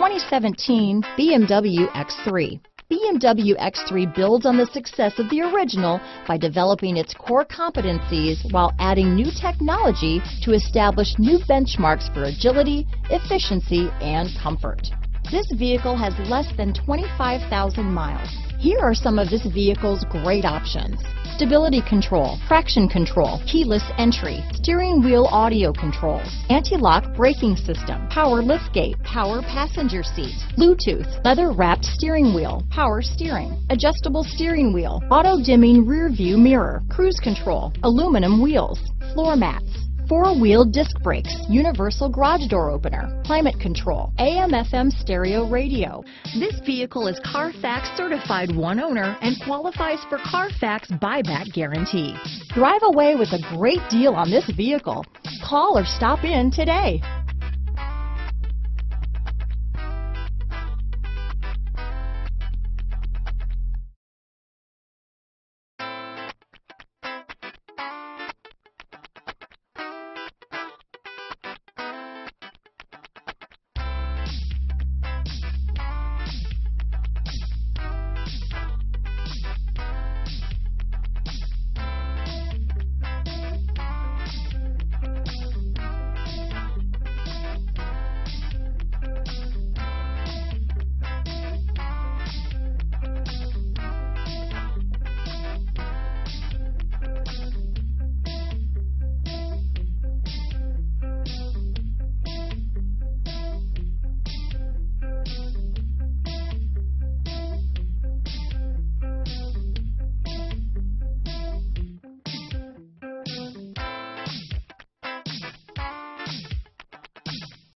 2017 BMW X3. BMW X3 builds on the success of the original by developing its core competencies while adding new technology to establish new benchmarks for agility, efficiency, and comfort. This vehicle has less than 25,000 miles. Here are some of this vehicle's great options: stability control, traction control, keyless entry, steering wheel audio controls, anti-lock braking system, power liftgate, power passenger seat, Bluetooth, leather-wrapped steering wheel, power steering, adjustable steering wheel, auto-dimming rear-view mirror, cruise control, aluminum wheels, floor mats, four-wheel disc brakes, universal garage door opener, climate control, AM/FM stereo radio. This vehicle is Carfax certified one owner and qualifies for Carfax buyback guarantee. Drive away with a great deal on this vehicle. Call or stop in today.